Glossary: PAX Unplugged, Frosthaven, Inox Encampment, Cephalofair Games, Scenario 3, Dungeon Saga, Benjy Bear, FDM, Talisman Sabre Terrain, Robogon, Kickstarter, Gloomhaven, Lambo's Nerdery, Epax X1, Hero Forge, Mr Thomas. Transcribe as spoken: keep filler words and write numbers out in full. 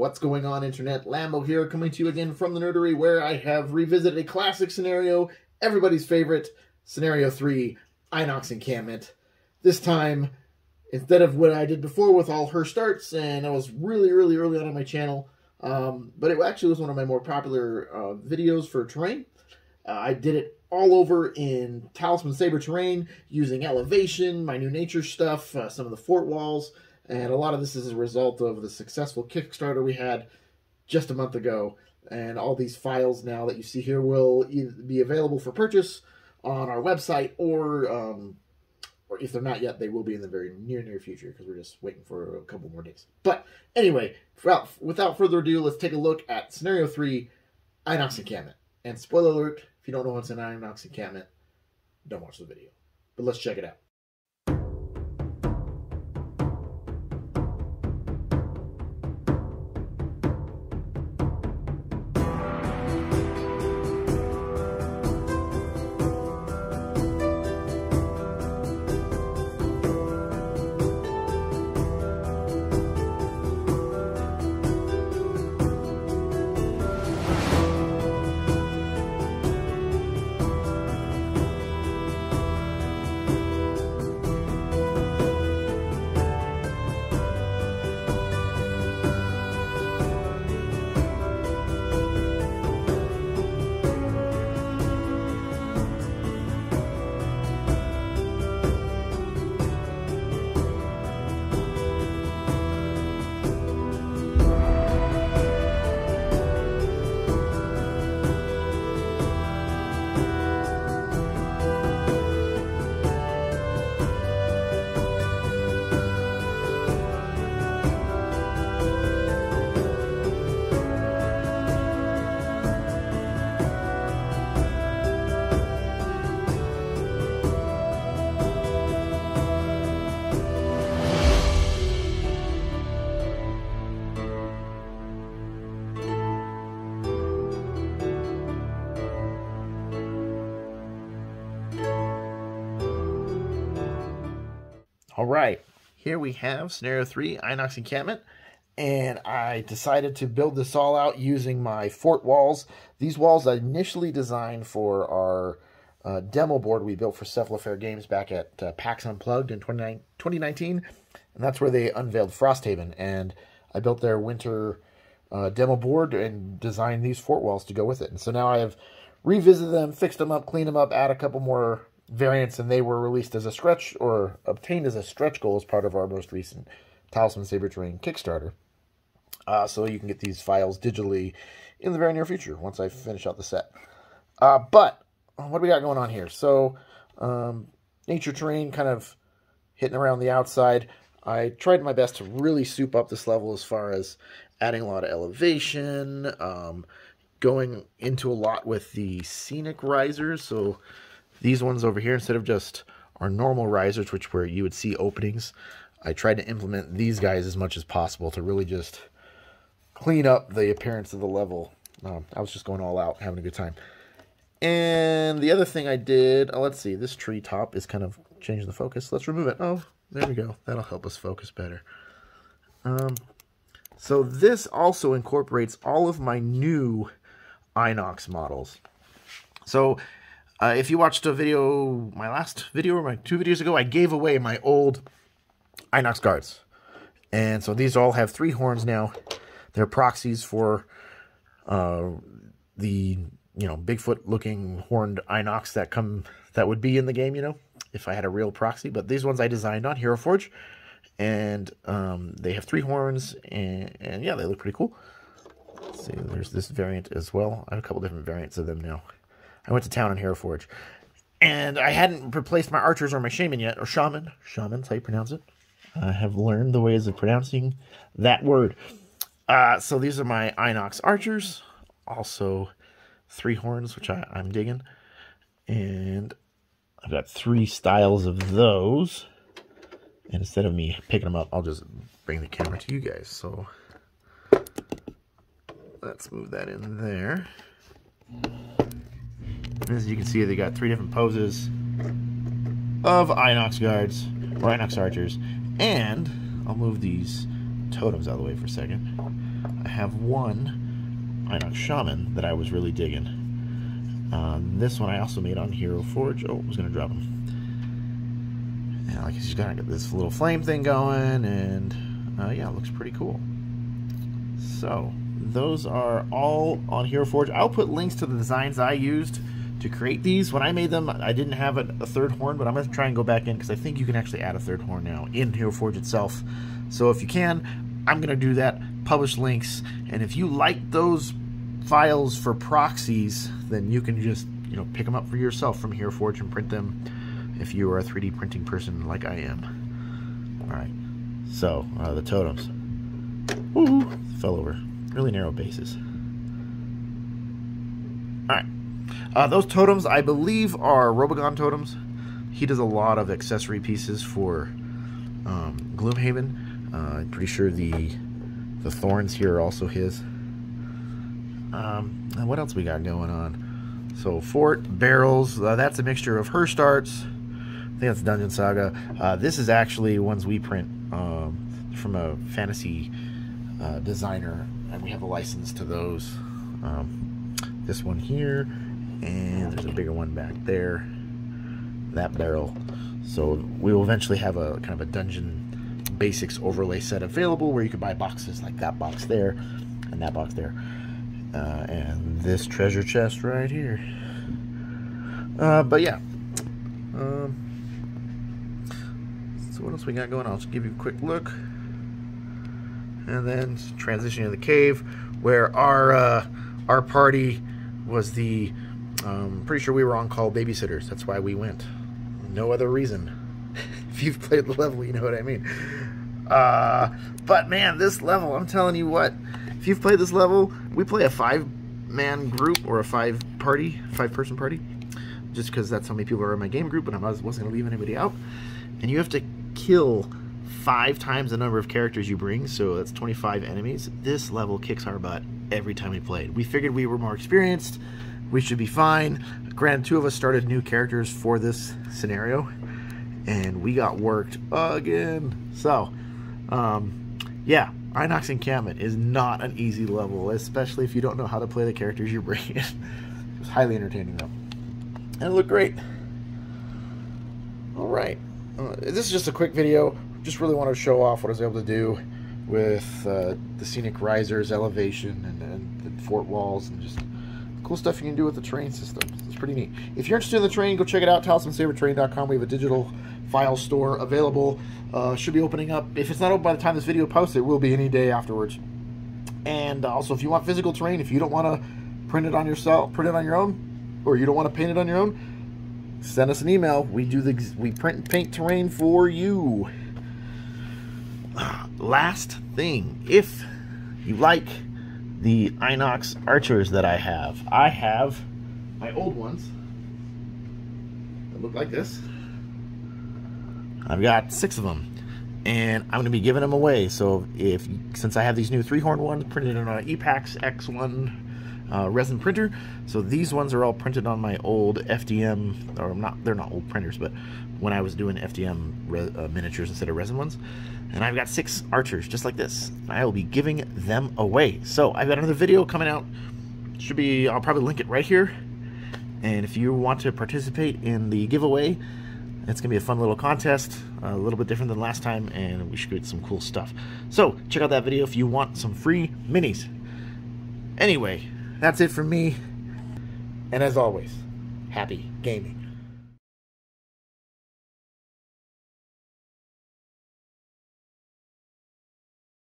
What's going on, Internet? Lambo here, coming to you again from the Nerdery, where I have revisited a classic scenario, everybody's favorite, Scenario three, Inox Encampment. This time, instead of what I did before with all her starts, and I was really, really early on on my channel, um, but it actually was one of my more popular uh, videos for terrain. Uh, I did it all over in Talisman Sabre Terrain, using elevation, my new nature stuff, uh, some of the fort walls. And a lot of this is a result of the successful Kickstarter we had just a month ago. And all these files now that you see here will either be available for purchase on our website, or um, or if they're not yet, they will be in the very near, near future, because we're just waiting for a couple more days. But anyway, without, without further ado, let's take a look at Scenario three, Inox Encampment. And spoiler alert, if you don't know what's in Inox Encampment, don't watch the video. But let's check it out. All right, here we have Scenario three, Inox Encampment, and I decided to build this all out using my fort walls. These walls I initially designed for our uh, demo board we built for Cephalofair Games back at uh, PAX Unplugged in twenty nineteen, and that's where they unveiled Frosthaven, and I built their winter uh, demo board and designed these fort walls to go with it. And so now I have revisited them, fixed them up, cleaned them up, add a couple more variants, and they were released as a stretch, or obtained as a stretch goal as part of our most recent Talisman Sabre Terrain Kickstarter. Uh, so you can get these files digitally in the very near future once I finish out the set. Uh, but what do we got going on here? So um, nature terrain kind of hitting around the outside. I tried my best to really soup up this level as far as adding a lot of elevation, um, going into a lot with the scenic risers. So these ones over here, instead of just our normal risers, which where you would see openings, I tried to implement these guys as much as possible to really just clean up the appearance of the level. Um, I was just going all out, having a good time. And the other thing I did, oh, let's see, this treetop is kind of changing the focus. Let's remove it. Oh, there we go. That'll help us focus better. Um, so this also incorporates all of my new Inox models. So Uh, if you watched a video, my last video or my two videos ago, I gave away my old Inox guards. And so these all have three horns now. They're proxies for uh, the, you know, Bigfoot-looking horned Inox that come that would be in the game, you know, if I had a real proxy. But these ones I designed on Hero Forge. And um, they have three horns, and, and yeah, they look pretty cool. Let's see, there's this variant as well. I have a couple different variants of them now. I went to town on Hero Forge, and I hadn't replaced my archers or my shaman yet, or shaman. Shaman's how you pronounce it. I have learned the ways of pronouncing that word. Uh, so these are my Inox archers, also three horns, which I, I'm digging. And I've got three styles of those. And instead of me picking them up, I'll just bring the camera to you guys. So let's move that in there. As you can see, they got three different poses of Inox guards, or Inox archers. And I'll move these totems out of the way for a second. I have one Inox Shaman that I was really digging. Um, this one I also made on Hero Forge. Oh, I was going to drop him. And like, she's got this little flame thing going, and uh, yeah, it looks pretty cool. So, those are all on Hero Forge. I'll put links to the designs I used to create these. When I made them, I didn't have a, a third horn, but I'm going to try and go back in, because I think you can actually add a third horn now in Hero Forge itself. So if you can, I'm going to do that, publish links, and if you like those files for proxies, then you can just, you know, pick them up for yourself from Hero Forge and print them if you are a three D printing person like I am. Alright, so uh, the totems. Woo! Fell over. Really narrow bases. Alright. Uh, those totems, I believe, are Robogon totems. He does a lot of accessory pieces for um, Gloomhaven. Uh, I'm pretty sure the the thorns here are also his. Um, and what else we got going on? So fort, barrels, uh, that's a mixture of her starts. I think that's Dungeon Saga. Uh, this is actually ones we print um, from a fantasy uh, designer, and we have a license to those. Um, this one here. And there's a bigger one back there, that barrel. So we will eventually have a kind of a dungeon basics overlay set available where you can buy boxes like that box there and that box there. Uh, and this treasure chest right here. Uh, but yeah. Um, so what else we got going on? I'll just give you a quick look. And then transition to the cave where our, uh, our party was the... Um, pretty sure we were on call babysitters. That's why we went. No other reason. If you've played the level, you know what I mean. Uh, but man, this level, I'm telling you what. If you've played this level, we play a five-man group or a five-party, five-person party. Just because that's how many people are in my game group, and I wasn't going to leave anybody out. And you have to kill five times the number of characters you bring, so that's twenty-five enemies. This level kicks our butt every time we played. We figured we were more experienced. We should be fine. Granted, two of us started new characters for this scenario, and we got worked again. So, um, yeah, Inox Encampment is not an easy level, especially if you don't know how to play the characters you're bringing. It was highly entertaining, though. And it looked great. All right. Uh, this is just a quick video. Just really want to show off what I was able to do with uh, the scenic risers, elevation, and, and the fort walls, and just... cool stuff you can do with the terrain system. It's pretty neat. If you're interested in the terrain, go check it out, talisman sabre terrain dot com. We have a digital file store available. Uh, should be opening up. If it's not open by the time this video posts, it will be any day afterwards. And also, if you want physical terrain, if you don't want to print it on yourself, print it on your own, or you don't want to paint it on your own, send us an email. We do the we print and paint terrain for you. Last thing, if you like the Inox archers that I have. I have my old ones that look like this. I've got six of them, and I'm going to be giving them away. So if, since I have these new three-horn ones printed on an Epax X one uh, resin printer, so these ones are all printed on my old F D M, or not, they're not old printers, but when I was doing F D M re, uh, miniatures instead of resin ones. And I've got six archers just like this. I will be giving them away. So I've got another video coming out. Should be, I'll probably link it right here. And if you want to participate in the giveaway, it's gonna be a fun little contest, a little bit different than last time, and we should get some cool stuff. So check out that video if you want some free minis. Anyway, that's it from me. And as always, happy gaming.